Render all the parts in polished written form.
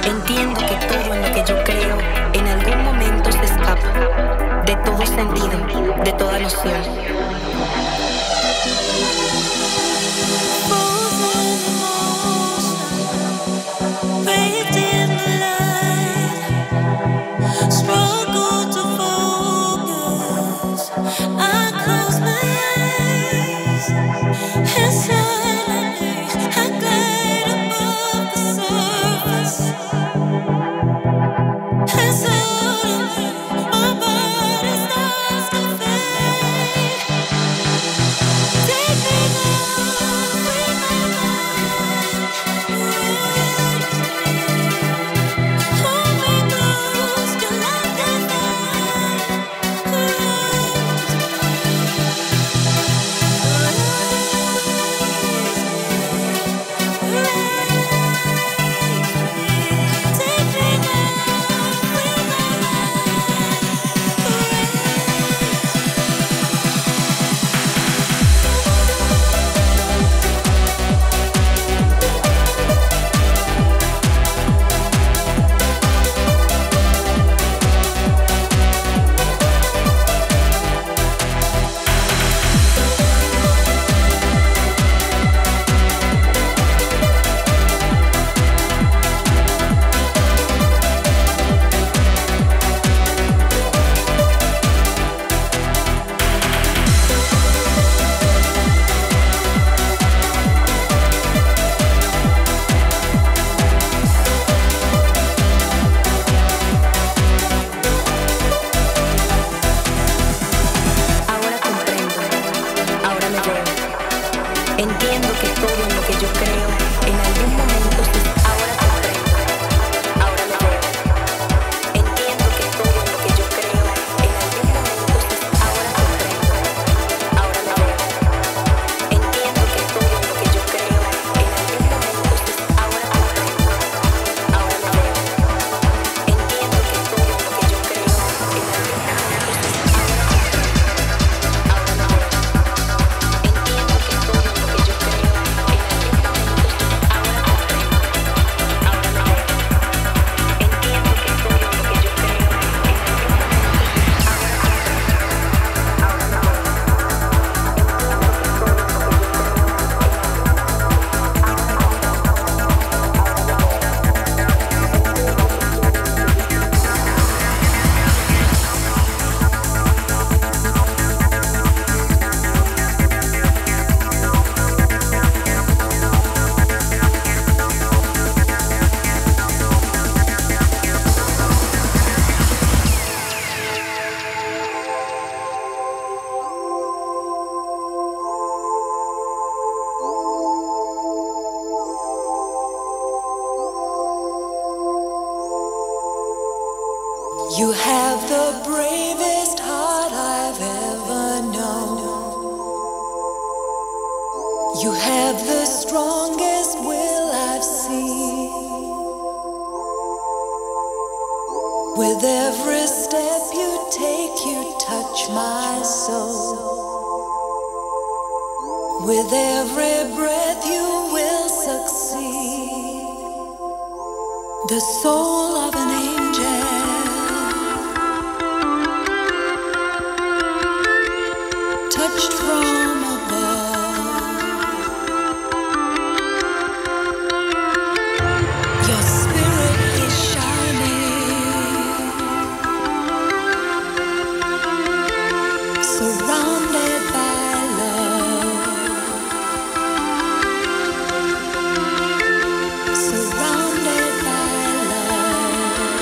Entiendo que todo en lo que yo creo en algún momento se escapa de todo sentido, de toda noción. Take me now, You have the bravest heart I've ever known. You have the strongest will I've seen. With every step you take, you touch my soul. With every breath you will succeed. The soul of an angel. Touched from above, your spirit is shining, surrounded by love, surrounded by love.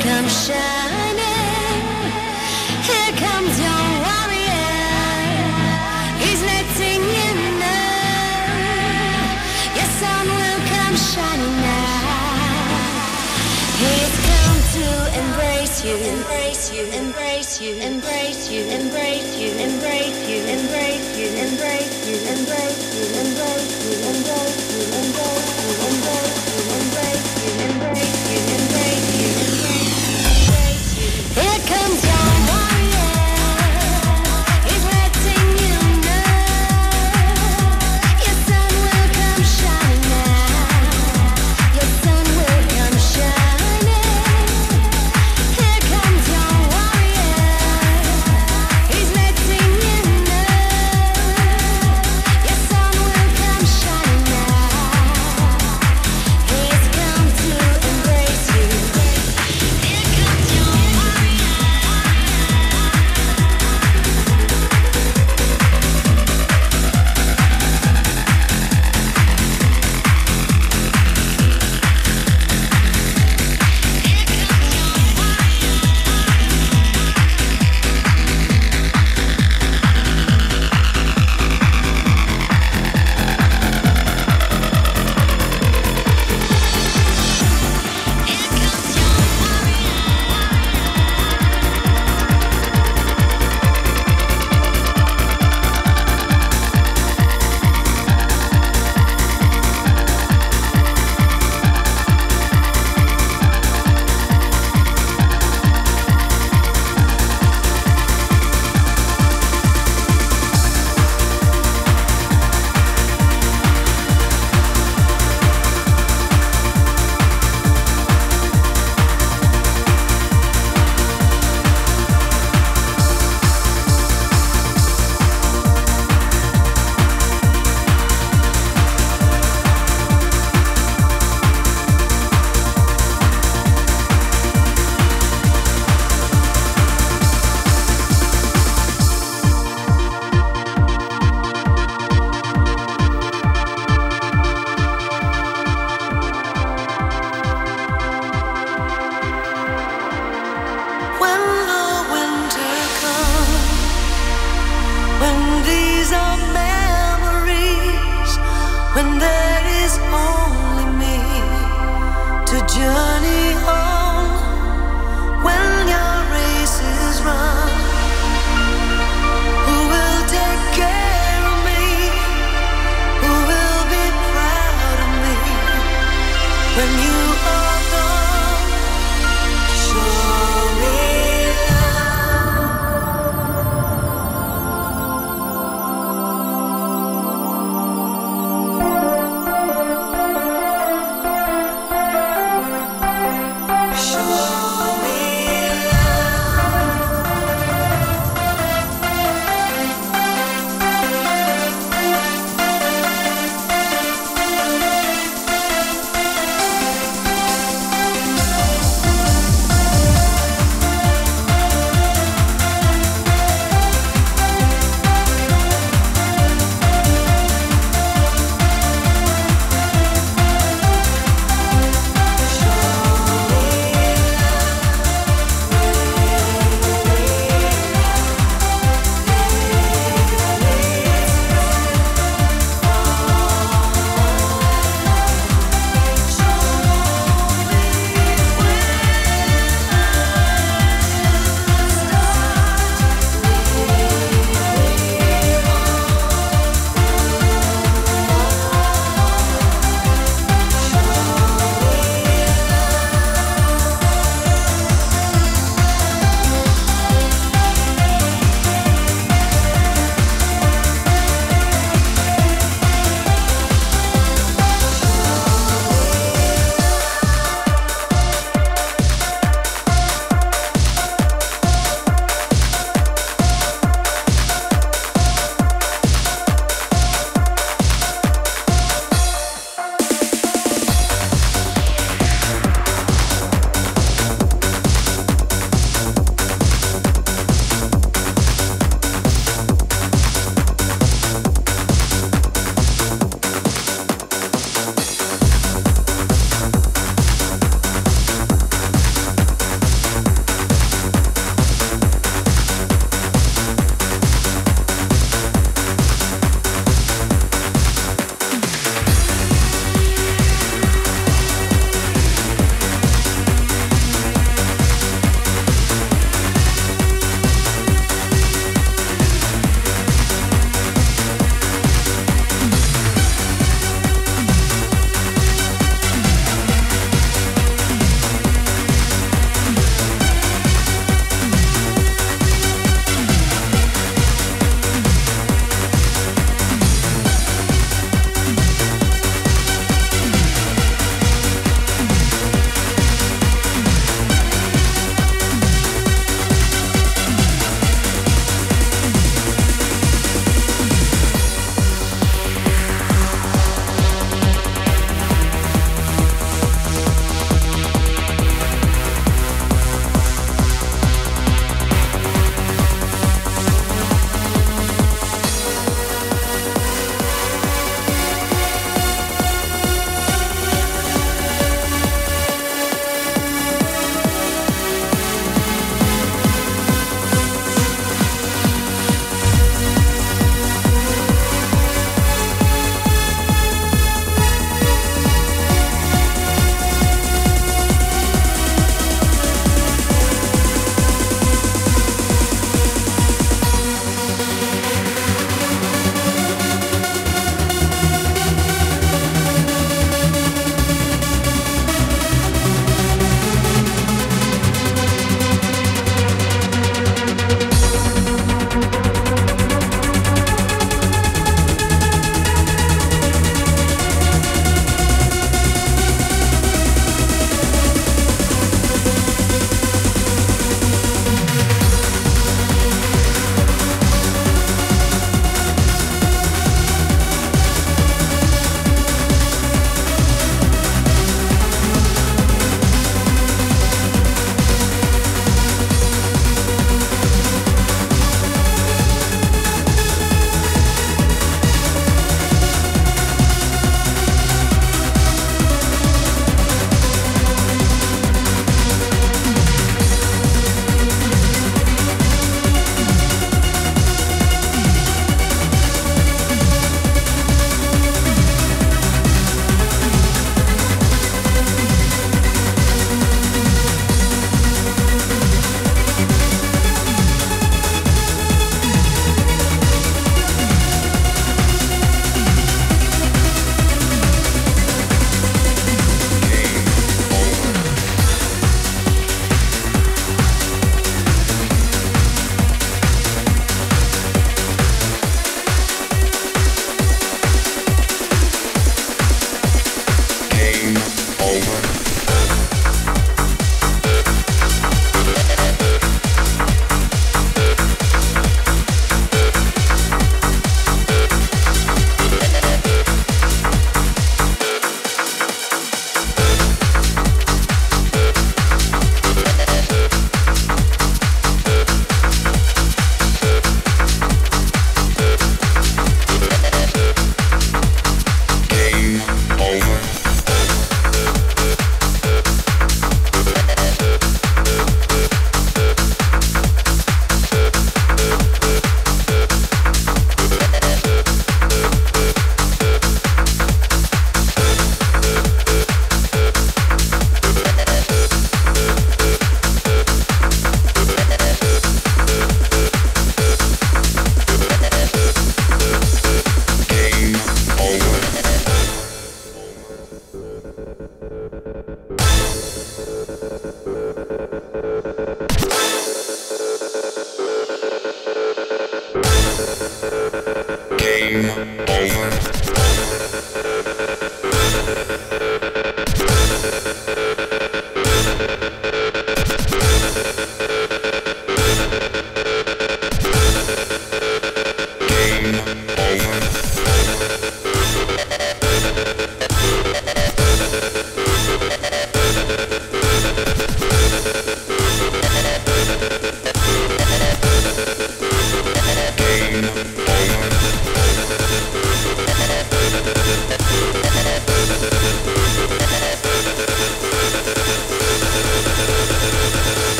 comes shining, here comes your warrior, he's letting you know, your sun will come shining now. He's come to embrace you, embrace you, embrace you, embrace you, embrace you, embrace you, embrace you, embrace you, embrace you, embrace you, embrace you, embrace you, embrace you, embrace you.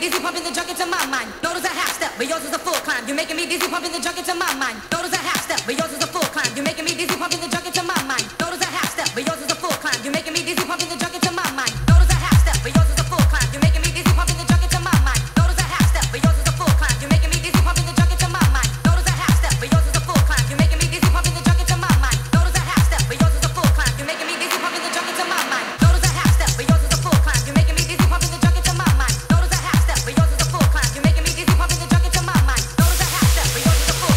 me dizzy pumping the junk into my mind. Notice a half step, but yours is a full climb. You're making me dizzy pumping the junk into my mind. Notice a half step, but yours is a full climb. You're making me dizzy pumping the junk into my mind. Notice a half step, but yours is a full climb. You're making me dizzy pumping the junk into my mind. Notice a half step, but yours is a full climb. You're making me dizzy pumping the junk into my mind. Notice a half step, but yours is a full climb. You're making me dizzy pumping the junk into my mind. Notice a half step, but yours is a full climb. You're making me dizzy pumping the junk into my mind. Notice a half step, but yours is a full climb. You're making me dizzy pumping the junk into my mind. Notice a half step, but yours is a full climb. You're making me dizzy pumping the junk into my mind. Notice a half step, but yours is a full climb. You're making me dizzy pumping the junk into my mind. Notice a half step, but yours is a full.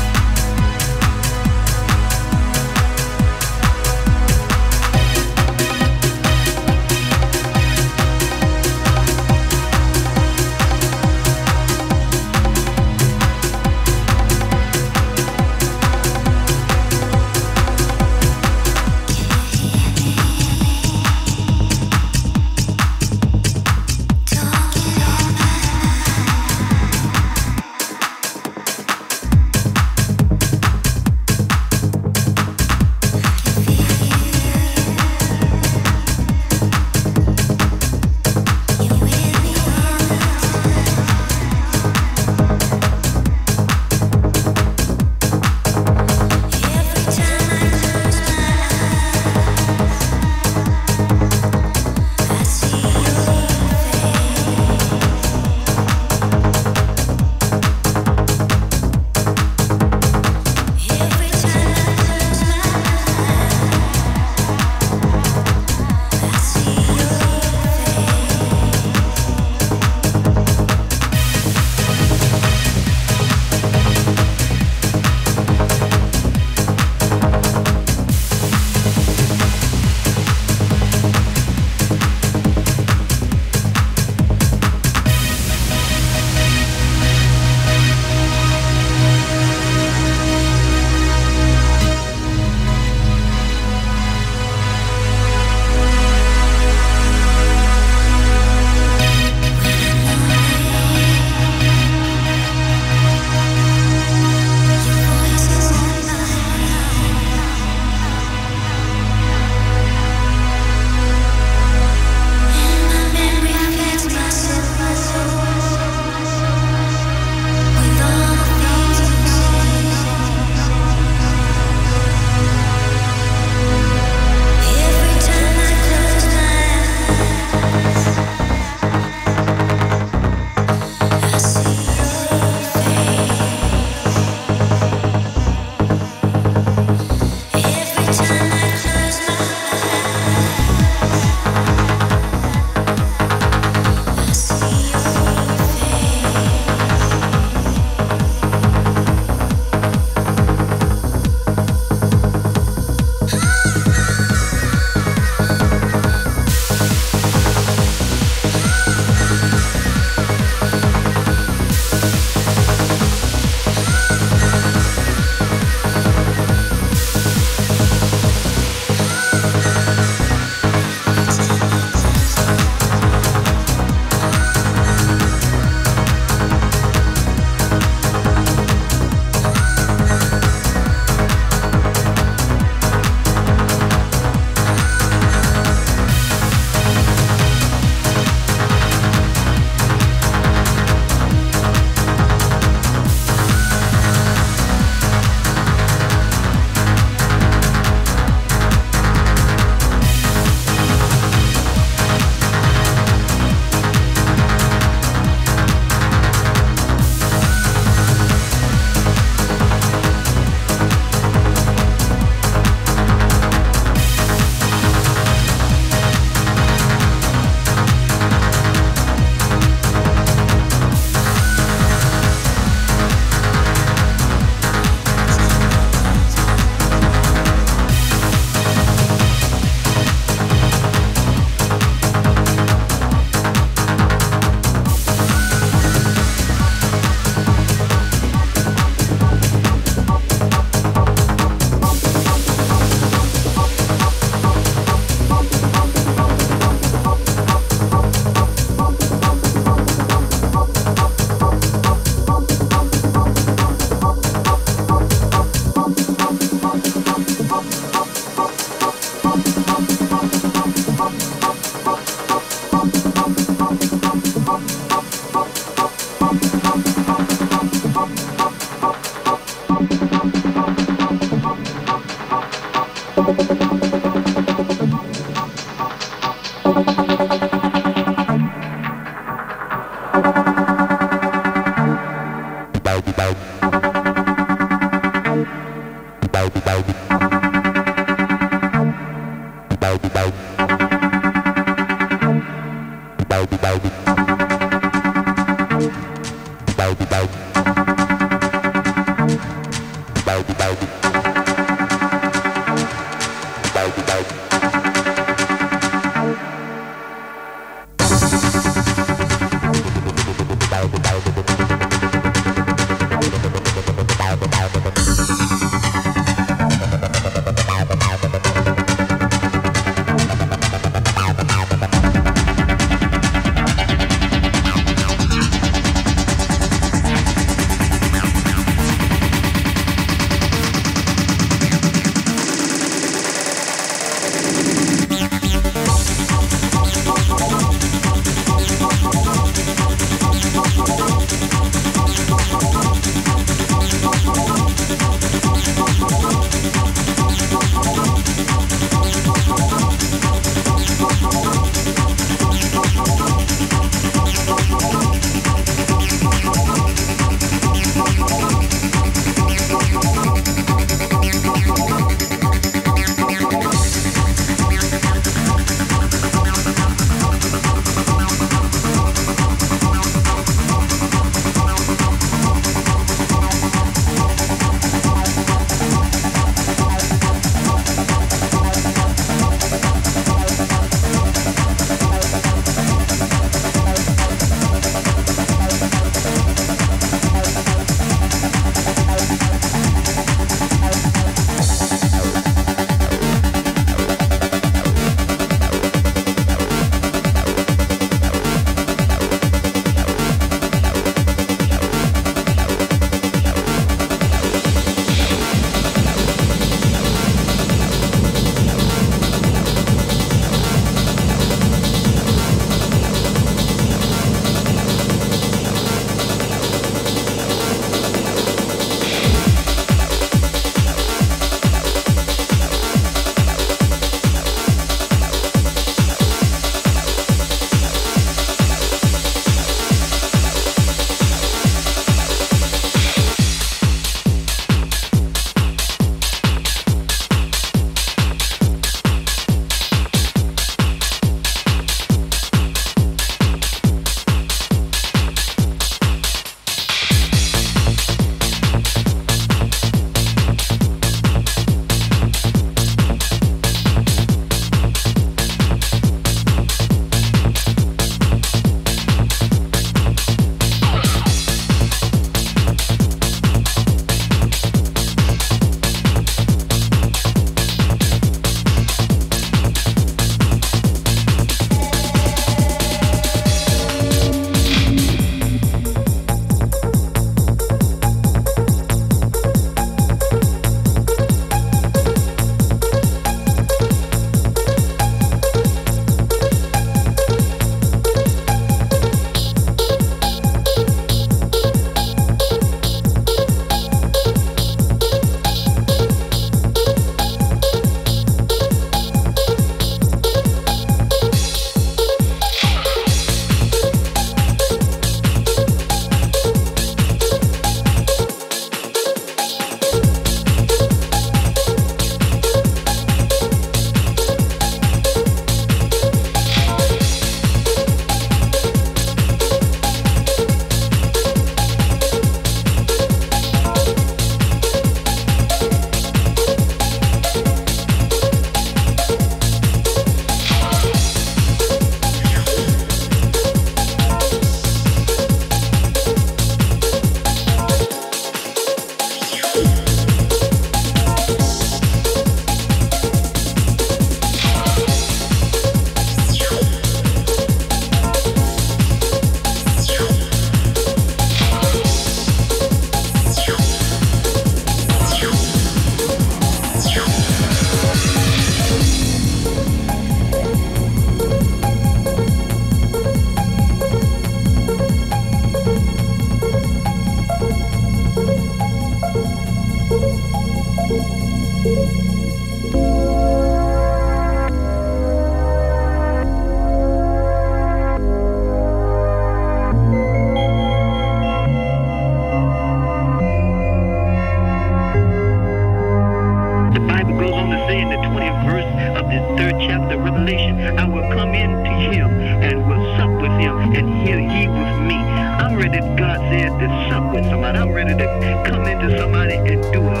the 3rd chapter of Revelation, I will come into him and will sup with him, and he'll he with me. I'm ready, God said, to sup with somebody. I'm ready to come into somebody and do a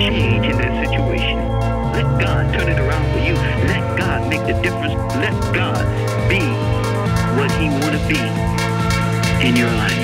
change in that situation. Let God turn it around for you. Let God make the difference. Let God be what he want to be in your life.